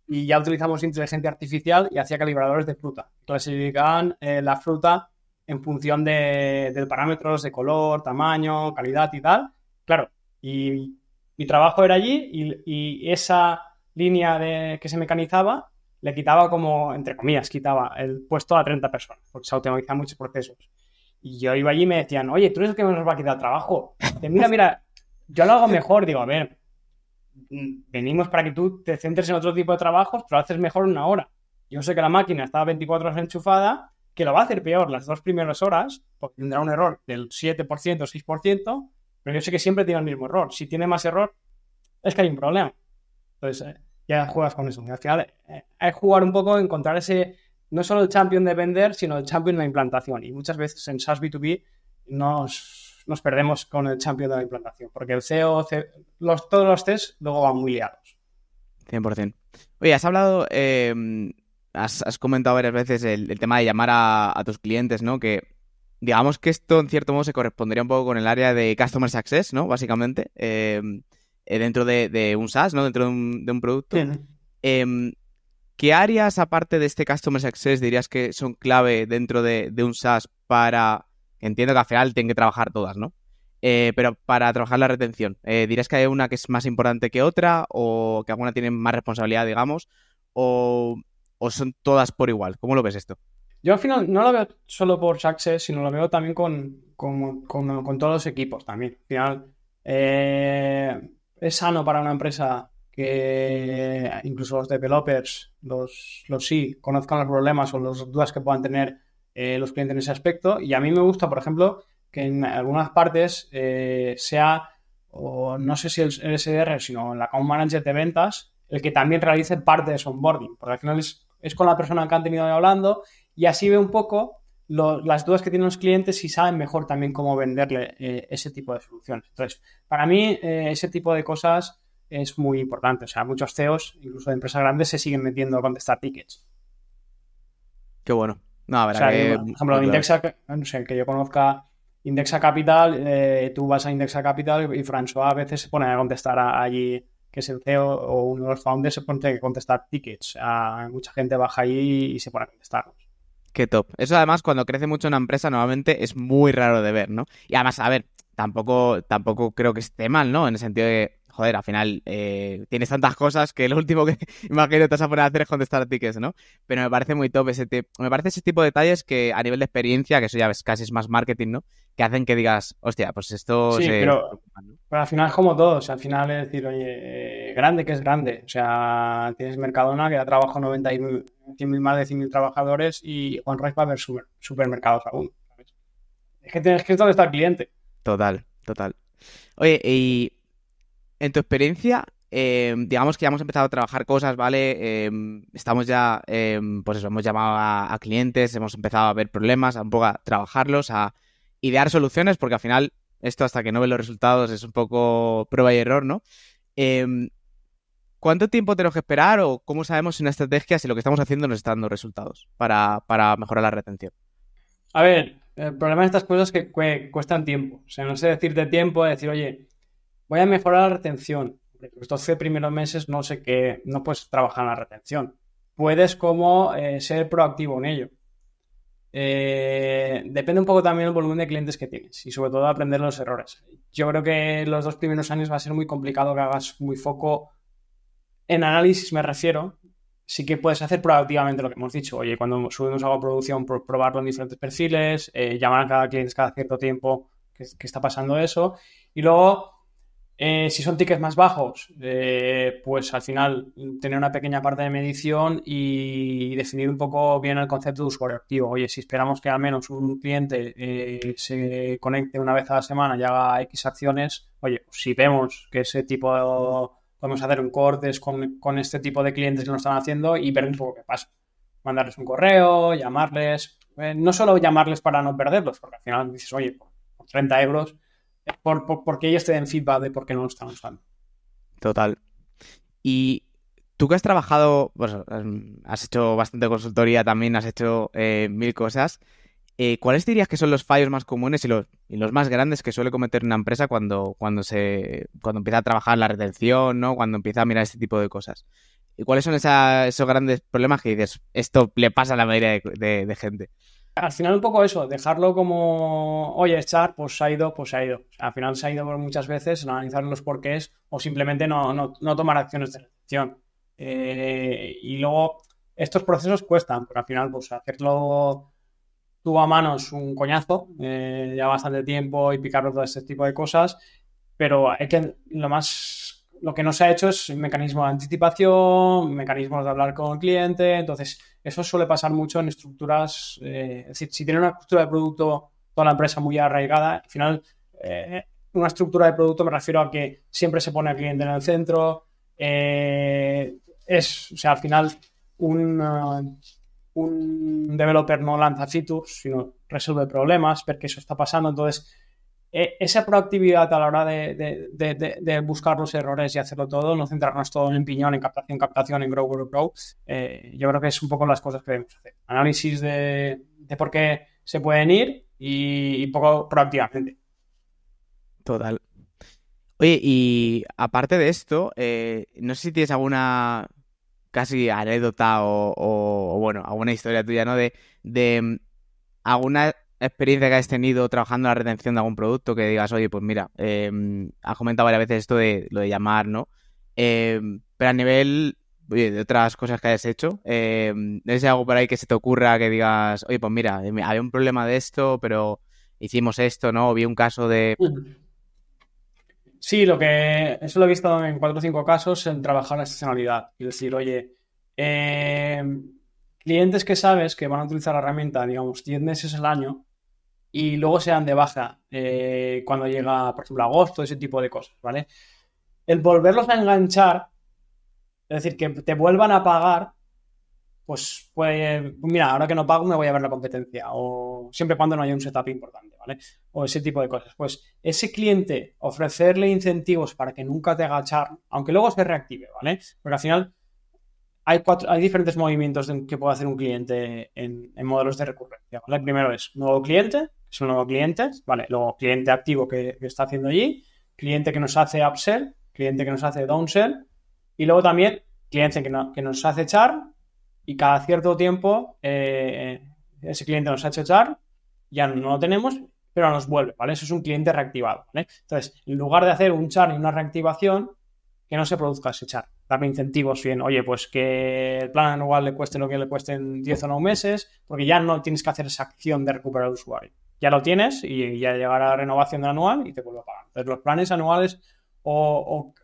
y ya utilizamos inteligencia artificial y hacía calibradores de fruta. Clasificaban eh, la fruta en función de, de parámetros de color, tamaño, calidad y tal. Claro, y mi trabajo era allí y, y esa línea de, que se mecanizaba le quitaba como, entre comillas, quitaba el puesto a treinta personas porque se automatizaban muchos procesos. Y yo iba allí y me decían, oye, tú eres el que nos va a quitar trabajo. De, mira, mira, yo lo hago mejor. Digo, a ver, venimos para que tú te centres en otro tipo de trabajos, pero lo haces mejor una hora. Yo sé que la máquina está veinticuatro horas enchufada, que lo va a hacer peor las dos primeras horas, porque tendrá un error del siete por ciento, seis por ciento, pero yo sé que siempre tiene el mismo error. Si tiene más error, es que hay un problema. Entonces, eh, ya juegas con eso. Al final, eh, es jugar un poco, encontrar ese, no solo el champion de vender, sino el champion de la implantación. Y muchas veces en SaaS B dos B nos... nos perdemos con el champion de la implantación, porque el C E O, los, todos los test luego van muy liados. cien por ciento. Oye, has hablado, eh, has, has comentado varias veces el, el tema de llamar a, a tus clientes, ¿no? Que digamos que esto en cierto modo se correspondería un poco con el área de Customer Success, ¿no? Básicamente, eh, dentro de, de un SaaS, ¿no? Dentro de un, de un producto. Sí, ¿no? eh, ¿Qué áreas, aparte de este Customer Success, dirías que son clave dentro de, de un SaaS para... Entiendo que al final tienen que trabajar todas, ¿no? Eh, pero para trabajar la retención, eh, ¿dirías que hay una que es más importante que otra o que alguna tiene más responsabilidad, digamos, o, o son todas por igual? ¿Cómo lo ves esto? Yo al final no lo veo solo por Success, sino lo veo también con, con, con, con todos los equipos también. Al final eh, es sano para una empresa que incluso los developers, los, los sí, conozcan los problemas o las dudas que puedan tener Eh, los clientes en ese aspecto, y a mí me gusta, por ejemplo, que en algunas partes eh, sea, o no sé si el, el S D R, sino el account manager de ventas, el que también realice parte de su onboarding, porque al final es, es con la persona que han tenido hablando, y así ve un poco lo, las dudas que tienen los clientes y saben mejor también cómo venderle eh, ese tipo de soluciones. Entonces, para mí, eh, ese tipo de cosas es muy importante. O sea, muchos C E Os, incluso de empresas grandes, se siguen metiendo a contestar tickets. Qué bueno. No, a ver, o sea, que... Por ejemplo, Indexa, no sé, que yo conozca Indexa Capital, eh, tú vas a Indexa Capital y, y François a veces se pone a contestar a, allí, que es el C E O o uno de los founders, se pone a contestar tickets. A, mucha gente baja allí y se pone a contestarlos. Qué top. Eso además cuando crece mucho una empresa normalmente es muy raro de ver, ¿no? Y además, a ver, tampoco, tampoco creo que esté mal, ¿no? En el sentido de, joder, al final eh, tienes tantas cosas que lo último que imagino te vas a poner a hacer es contestar tickets, ¿no? Pero me parece muy top ese tipo, me parece ese tipo de detalles que a nivel de experiencia, que eso ya ves, casi es más marketing, ¿no? Que hacen que digas, hostia, pues esto... Sí, se... pero, pero al final es como todo, o sea, al final es decir, oye, eh, grande que es grande, o sea, tienes Mercadona que ya trabaja noventa y mil, cien mil, más de cien mil trabajadores y OneRice va a haber super, supermercados aún, ¿sabes? Es que tienes que estar donde está el cliente. Total, total. Oye, y en tu experiencia, eh, digamos que ya hemos empezado a trabajar cosas, ¿vale? Eh, estamos ya, eh, pues eso, hemos llamado a, a clientes, hemos empezado a ver problemas, a un poco a trabajarlos, a idear soluciones, porque al final esto hasta que no ves los resultados es un poco prueba y error, ¿no? Eh, ¿Cuánto tiempo tenemos que esperar o cómo sabemos si una estrategia, si lo que estamos haciendo nos está dando resultados para, para mejorar la retención? A ver... El problema de estas cosas es que cu- cuestan tiempo. O sea, no sé decirte tiempo, de decir, oye, voy a mejorar la retención. Los doce primeros meses no sé qué, no puedes trabajar en la retención. Puedes como eh, ser proactivo en ello. Eh, depende un poco también del volumen de clientes que tienes y sobre todo aprender los errores. Yo creo que los dos primeros años va a ser muy complicado que hagas muy foco en análisis, me refiero. Sí que puedes hacer proactivamente lo que hemos dicho. Oye, cuando subimos algo a producción, pro- probarlo en diferentes perfiles, eh, llamar a cada cliente cada cierto tiempo que, que está pasando eso. Y luego, eh, si son tickets más bajos, eh, pues al final tener una pequeña parte de medición y definir un poco bien el concepto de usuario activo. Oye, si esperamos que al menos un cliente eh, se conecte una vez a la semana y haga X acciones, oye, pues si vemos que ese tipo de... Podemos hacer un cortes con, con este tipo de clientes que nos están haciendo y ver un poco qué pasa. Mandarles un correo, llamarles. Eh, no solo llamarles para no perderlos, porque al final dices, oye, por, por treinta euros, eh, por, por, porque ellos te den feedback de por qué no lo están usando. Total. Y tú que has trabajado, pues, has hecho bastante consultoría también, has hecho eh, mil cosas. Eh, ¿Cuáles dirías que son los fallos más comunes y los, y los más grandes que suele cometer una empresa cuando, cuando, se, cuando empieza a trabajar la retención, ¿no? Cuando empieza a mirar este tipo de cosas? ¿Y cuáles son esa, esos grandes problemas que dices, esto le pasa a la mayoría de, de, de gente? Al final un poco eso, dejarlo como, oye, echar, pues se ha ido, pues se ha ido. O sea, al final se ha ido muchas veces, no analizar los porqués o simplemente no, no, no tomar acciones de retención. Eh, y luego, estos procesos cuestan, porque al final, pues hacerlo... Tú a mano es un coñazo, eh, ya bastante tiempo y picarlo todo este tipo de cosas, pero hay que, lo más, lo que no se ha hecho es mecanismos de anticipación, mecanismos de hablar con el cliente, entonces eso suele pasar mucho en estructuras, eh, es decir, si tiene una estructura de producto, toda la empresa muy arraigada, al final eh, una estructura de producto me refiero a que siempre se pone al cliente en el centro, eh, es, o sea, al final un... un developer no lanza features, sino resuelve problemas, porque eso está pasando. Entonces, eh, esa proactividad a la hora de, de, de, de, de buscar los errores y hacerlo todo, no centrarnos todo en piñón, en captación, captación, en grow, grow, grow, eh, yo creo que es un poco las cosas que debemos hacer. Análisis de, de por qué se pueden ir y, y poco proactivamente. Total. Oye, y aparte de esto, eh, no sé si tienes alguna... casi anécdota o, o, o bueno, alguna historia tuya, ¿no? De, de alguna experiencia que has tenido trabajando en la retención de algún producto que digas, oye, pues mira, eh, has comentado varias veces esto de lo de llamar, ¿no? Eh, pero a nivel, oye, de otras cosas que hayas hecho, eh, ¿es algo por ahí que se te ocurra que digas, oye, pues mira, había un problema de esto, pero hicimos esto, ¿no? O vi un caso de... Sí, lo que eso lo he visto en cuatro o cinco casos en trabajar la estacionalidad. Es decir, oye, eh, clientes que sabes que van a utilizar la herramienta, digamos, diez meses al año y luego se dan de baja eh, cuando llega, por ejemplo, agosto, ese tipo de cosas, ¿vale? El volverlos a enganchar, es decir, que te vuelvan a pagar, pues, pues mira, ahora que no pago me voy a ver la competencia o siempre cuando no haya un setup importante. ¿Vale? O ese tipo de cosas. Pues ese cliente, ofrecerle incentivos para que nunca te haga echar, aunque luego se reactive, ¿vale? Porque al final hay, cuatro, hay diferentes movimientos que puede hacer un cliente en, en modelos de recurrencia, ¿vale? Primero es nuevo cliente, es un nuevo cliente, ¿vale? Luego cliente activo que, que está haciendo allí, cliente que nos hace upsell, cliente que nos hace downsell y luego también cliente que, no, que nos hace echar y cada cierto tiempo eh, ese cliente nos ha hecho echar, ya no lo tenemos, pero nos vuelve, ¿vale? Eso es un cliente reactivado, ¿vale? Entonces, en lugar de hacer un churn y una reactivación, que no se produzca ese churn. Darle incentivos bien, oye, pues que el plan anual le cueste lo que le cueste en diez o nueve meses, porque ya no tienes que hacer esa acción de recuperar al usuario. Ya lo tienes y ya llegará la renovación del anual y te vuelve a pagar. Entonces, los planes anuales o, o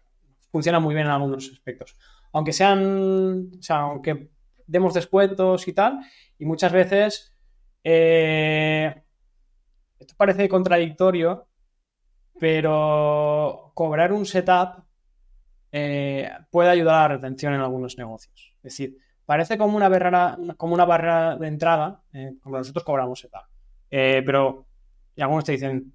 funcionan muy bien en algunos aspectos. Aunque sean, o sea, aunque demos descuentos y tal, y muchas veces, eh, esto parece contradictorio, pero cobrar un setup eh, puede ayudar a la retención en algunos negocios. Es decir, parece como una barrera, como una barrera de entrada, eh, como nosotros cobramos setup. Eh, pero, y algunos te dicen,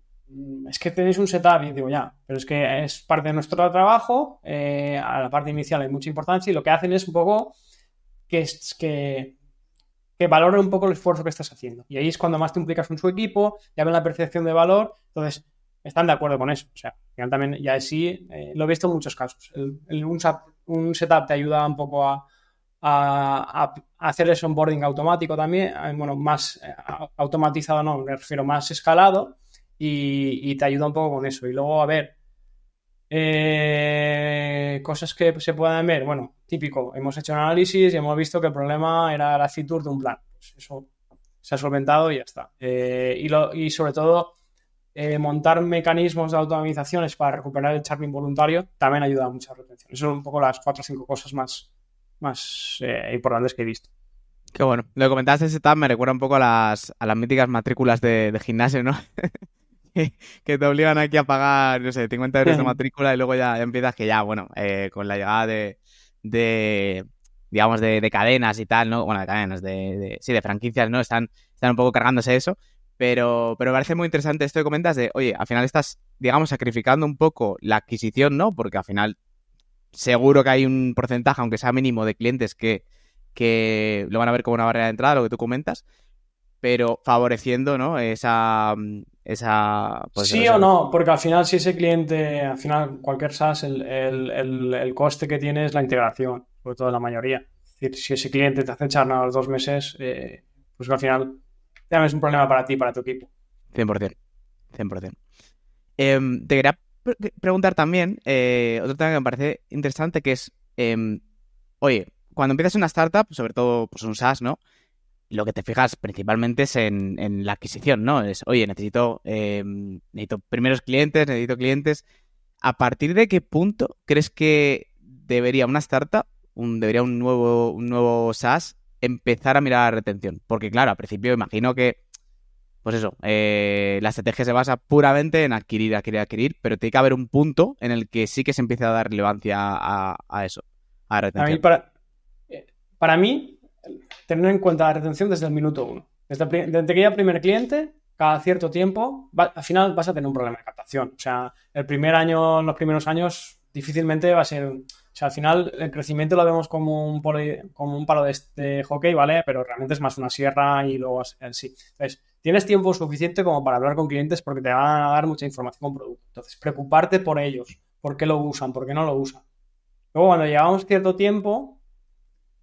es que tenéis un setup, y digo, ya, pero es que es parte de nuestro trabajo, eh, a la parte inicial hay mucha importancia, y lo que hacen es un poco que, es, que, que valoren un poco el esfuerzo que estás haciendo. Y ahí es cuando más te implicas con su equipo, ya ven la percepción de valor, entonces están de acuerdo con eso. O sea, también ya sí, eh, lo he visto en muchos casos. El, el, un, un setup te ayuda un poco a... A, a hacer ese onboarding automático también, bueno, más a, automatizado no, me refiero más escalado y, y te ayuda un poco con eso. Y luego, a ver, eh, cosas que se puedan ver, bueno, típico, hemos hecho un análisis y hemos visto que el problema era la feature de un plan, pues eso se ha solventado y ya está. Eh, y, lo, y sobre todo, eh, montar mecanismos de automatizaciones para recuperar el churn voluntario también ayuda a mucha retención. Eso son un poco las cuatro o cinco cosas más más eh, importantes que he visto. Qué bueno. Lo que comentaste de setup me recuerda un poco a las, a las míticas matrículas de, de gimnasio, ¿no? que, que te obligan aquí a pagar, no sé, cincuenta euros de matrícula y luego ya, ya empiezas que ya, bueno, eh, con la llegada de, de digamos, de, de cadenas y tal, ¿no? Bueno, de cadenas, de, de sí, de franquicias, ¿no? Están, están un poco cargándose eso, pero, pero me parece muy interesante esto que comentas de, oye, al final estás, digamos, sacrificando un poco la adquisición, ¿no? Porque al final seguro que hay un porcentaje, aunque sea mínimo, de clientes que, que lo van a ver como una barrera de entrada, lo que tú comentas, pero favoreciendo, ¿no? Esa... esa pues, sí esa... o no, porque al final si ese cliente, al final cualquier SaaS, el, el, el, el coste que tiene es la integración, sobre todo la mayoría. Es decir, si ese cliente te hace echar a los dos meses, eh, pues al final ya es un problema para ti, para tu equipo. cien por ciento. cien por ciento. Eh, te quería preguntar también, eh, otro tema que me parece interesante, que es, eh, oye, cuando empiezas una startup, sobre todo pues un SaaS, ¿no? Lo que te fijas principalmente es en, en la adquisición, ¿no? Es, oye, necesito, eh, necesito primeros clientes, necesito clientes. ¿A partir de qué punto crees que debería una startup, un, debería un nuevo, un nuevo SaaS empezar a mirar retención? Porque claro, al principio imagino que pues eso, eh, la estrategia se basa puramente en adquirir, adquirir, adquirir, pero tiene que haber un punto en el que sí que se empiece a dar relevancia a, a eso, a la retención. A mí para, para mí, tener en cuenta la retención desde el minuto uno. Desde, el, desde que haya primer cliente, cada cierto tiempo, va, al final vas a tener un problema de captación. O sea, el primer año, los primeros años, difícilmente va a ser... O sea, al final el crecimiento lo vemos como un, como un palo de, de hockey, ¿vale? Pero realmente es más una sierra y luego así. Entonces, tienes tiempo suficiente como para hablar con clientes porque te van a dar mucha información con producto. Entonces, preocuparte por ellos, por qué lo usan, por qué no lo usan. Luego, cuando llevamos cierto tiempo,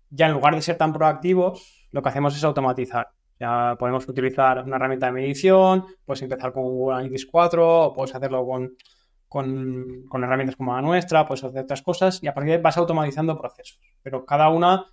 ya en lugar de ser tan proactivos, lo que hacemos es automatizar. Ya podemos utilizar una herramienta de medición, puedes empezar con Google Analytics cuatro, o puedes hacerlo con... Con, con herramientas como la nuestra, puedes hacer otras cosas y a partir de ahí vas automatizando procesos. Pero cada una,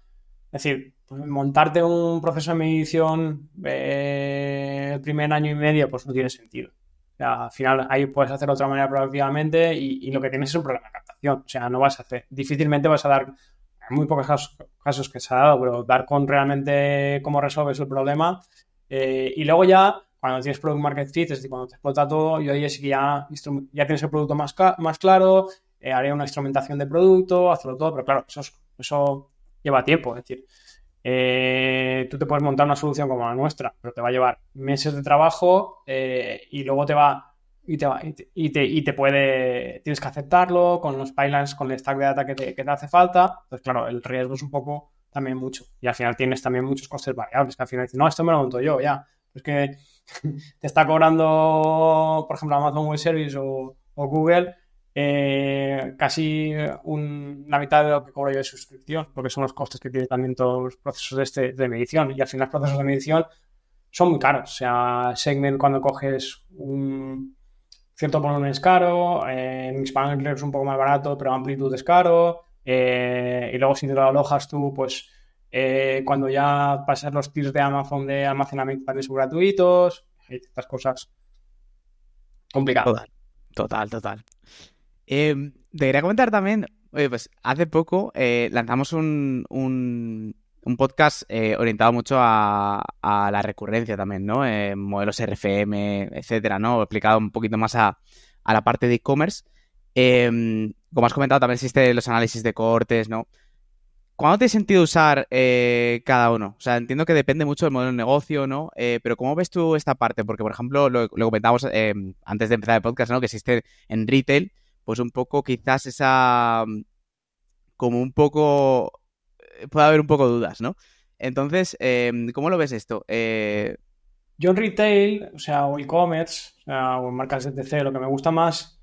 es decir, pues montarte un proceso de medición eh, el primer año y medio, pues no tiene sentido. O sea, al final ahí puedes hacerlo de otra manera proactivamente y, y lo que tienes es un problema de captación. O sea, no vas a hacer, difícilmente vas a dar, en muy pocos casos, casos que se ha dado, pero dar con realmente cómo resolves el problema eh, y luego ya... Cuando tienes Product Market Fit, es decir, cuando te explota todo, y oye, sí que ya, ya tienes el producto más, más claro, eh, haré una instrumentación de producto, hazlo todo, pero claro, eso, es, eso lleva tiempo. Es decir, eh, tú te puedes montar una solución como la nuestra, pero te va a llevar meses de trabajo eh, y luego te va, y te, va y, te, y, te, y te puede, tienes que aceptarlo con los pipelines, con el stack de data que te, que te hace falta. Entonces, claro, el riesgo es un poco también mucho. Y al final tienes también muchos costes variables que al final dices, no, esto me lo monto yo, ya. Es que te está cobrando, por ejemplo, Amazon Web Service o, o Google eh, casi un, la mitad de lo que cobro yo de suscripción, porque son los costes que tienen también todos los procesos de, este, de medición. Y al final los procesos de medición son muy caros. O sea, Segment, cuando coges un cierto volumen, es caro, eh, MixPanel es un poco más barato, pero Amplitude es caro, eh, y luego si te lo alojas tú, pues eh, cuando ya pasas los tiers de Amazon de almacenamiento también son gratuitos, y estas cosas complicadas. Total, total, total. Eh, te quería comentar también, oye, pues hace poco eh, lanzamos un, un, un podcast eh, orientado mucho a, a la recurrencia también, ¿no? Eh, modelos R F M, etcétera, ¿no? Explicado un poquito más a, a la parte de e-commerce. Eh, como has comentado, también existen los análisis de cohortes, ¿no? ¿Cuándo tiene sentido usar eh, cada uno? O sea, entiendo que depende mucho del modelo de negocio, ¿no? Eh, pero ¿cómo ves tú esta parte? Porque, por ejemplo, lo, lo comentábamos eh, antes de empezar el podcast, ¿no? Que existe en retail, pues un poco quizás esa... como un poco... puede haber un poco de dudas, ¿no? Entonces, eh, ¿cómo lo ves esto? Eh... Yo en retail, o sea, o e-commerce, o, sea, o en marcas de T C, lo que me gusta más,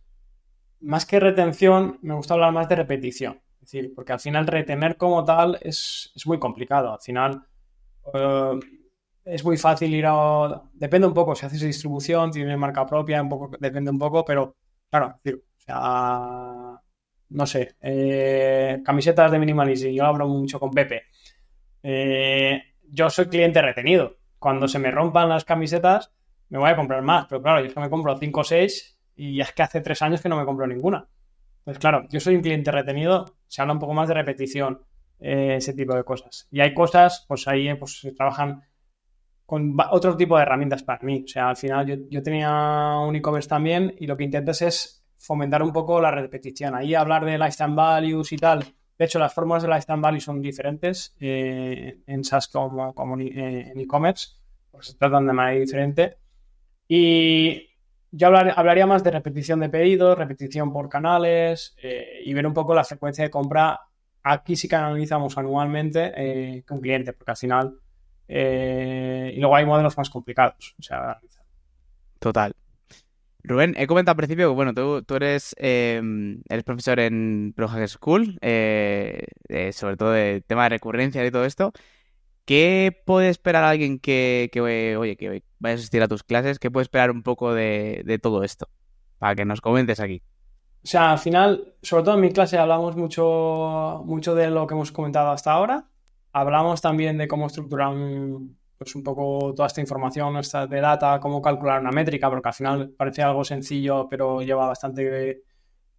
más que retención, me gusta hablar más de repetición. Es decir, porque al final retener como tal es, es muy complicado. Al final eh, es muy fácil ir a... Depende un poco, si haces distribución, tienes marca propia, un poco depende un poco, pero claro, es decir, o sea, no sé, eh, camisetas de minimalism, yo hablo mucho con Pepe. Eh, yo soy cliente retenido. Cuando se me rompan las camisetas, me voy a comprar más. Pero claro, yo es que me compro cinco o seis y es que hace tres años que no me compro ninguna. Pues claro, yo soy un cliente retenido, se habla un poco más de repetición, eh, ese tipo de cosas. Y hay cosas, pues ahí eh, pues, se trabajan con otro tipo de herramientas para mí. O sea, al final yo, yo tenía un e-commerce también y lo que intentas es fomentar un poco la repetición. Ahí hablar de lifetime values y tal. De hecho, las fórmulas de lifetime values son diferentes eh, en SaaS como, como eh, en e-commerce. Pues se tratan de manera diferente. Y... yo hablar, hablaría más de repetición de pedidos, repetición por canales eh, y ver un poco la frecuencia de compra. Aquí sí que analizamos anualmente eh, con cliente, porque al final... Eh, y luego hay modelos más complicados. O sea, total. Rubén, he comentado al principio que bueno, tú, tú eres, eh, eres profesor en Product Hacker School, eh, eh, sobre todo de tema de recurrencia y todo esto. ¿Qué puede esperar alguien que, que, oye, que vaya a asistir a tus clases? ¿Qué puede esperar un poco de, de todo esto? Para que nos comentes aquí. O sea, al final, sobre todo en mi clase hablamos mucho, mucho de lo que hemos comentado hasta ahora. Hablamos también de cómo estructurar un, pues un poco toda esta información, esta de data, cómo calcular una métrica, porque al final parece algo sencillo, pero lleva bastante,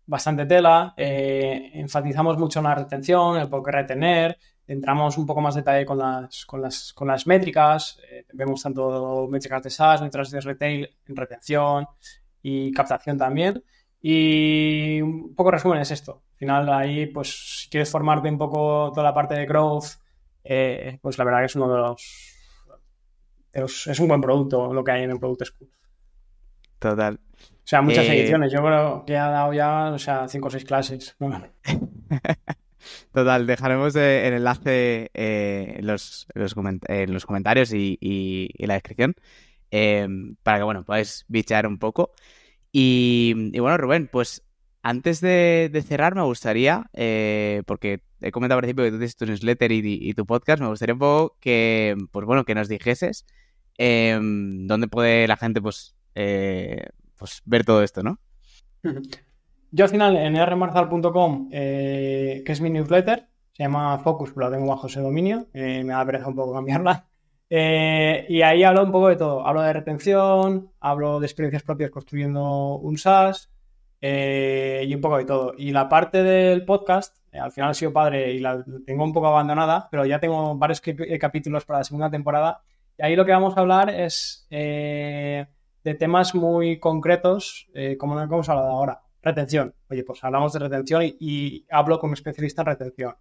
bastante tela. Eh, enfatizamos mucho en la retención, el por qué retener. Entramos un poco más en detalle con las, con las, con las métricas. Eh, vemos tanto métricas de SaaS, métricas de retail, en retención y captación también. Y un poco resumen es esto. Al final ahí, pues, si quieres formarte un poco toda la parte de growth, eh, pues la verdad que es uno de los, de los... es un buen producto lo que hay en el Product School. Total. O sea, muchas eh... ediciones. Yo creo que ha dado ya, o sea, cinco o seis clases. ¿No? Total, dejaremos el enlace eh, en, los, en, los coment- en los comentarios y, y, y en la descripción eh, para que, bueno, podáis bichear un poco. Y, y bueno, Rubén, pues antes de, de cerrar me gustaría, eh, porque he comentado al principio que tú tienes tu newsletter y, y tu podcast, me gustaría un poco que, pues bueno, que nos dijeses eh, dónde puede la gente, pues, eh, pues ver todo esto, ¿no? Yo al final en r marzal punto com, eh, que es mi newsletter, se llama Focus, pero la tengo bajo ese dominio, eh, me da pereza un poco cambiarla, eh, y ahí hablo un poco de todo, hablo de retención, hablo de experiencias propias construyendo un SaaS eh, y un poco de todo. Y la parte del podcast, eh, al final he sido padre y la tengo un poco abandonada, pero ya tengo varios capítulos para la segunda temporada y ahí lo que vamos a hablar es eh, de temas muy concretos, eh, como lo que hemos hablado ahora. Retención. Oye, pues hablamos de retención y, y hablo con un especialista en retención.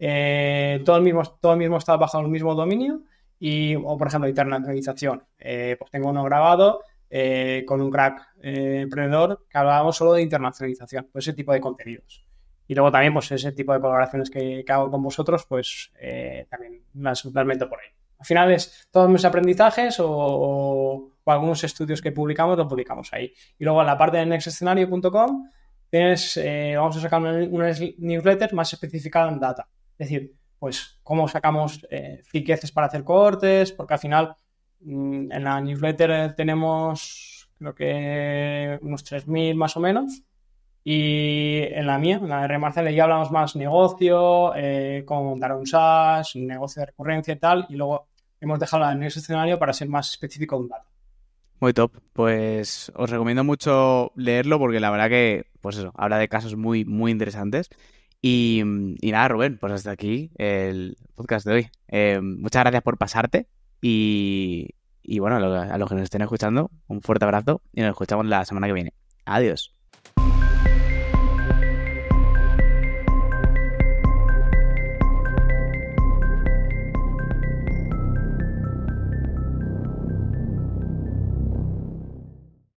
Eh, todo el mismo, todo el mismo está bajo el mismo dominio y, o por ejemplo, internacionalización. Eh, pues tengo uno grabado eh, con un crack eh, emprendedor que hablábamos solo de internacionalización, pues ese tipo de contenidos. Y luego también, pues ese tipo de colaboraciones que, que hago con vosotros, pues eh, también las, las meto por ahí. Al final es todos mis aprendizajes o, o o algunos estudios que publicamos, los publicamos ahí. Y luego en la parte de next scenario punto com tienes, eh, vamos a sacar una, una newsletter más especificada en data. Es decir, pues cómo sacamos eh, riquezas para hacer cohortes, porque al final En la newsletter tenemos creo que unos tres mil más o menos, y en la mía, en la de rmarzal, ya hablamos más negocio, eh, cómo montar un SaaS, negocio de recurrencia y tal, y luego hemos dejado la de Next Scenario para ser más específico un dato. Muy top, pues os recomiendo mucho leerlo porque la verdad que, pues eso, habla de casos muy, muy interesantes. Y, y nada, Rubén, pues hasta aquí el podcast de hoy. Eh, muchas gracias por pasarte y, y bueno, a los, a los que nos estén escuchando, un fuerte abrazo y nos escuchamos la semana que viene. Adiós.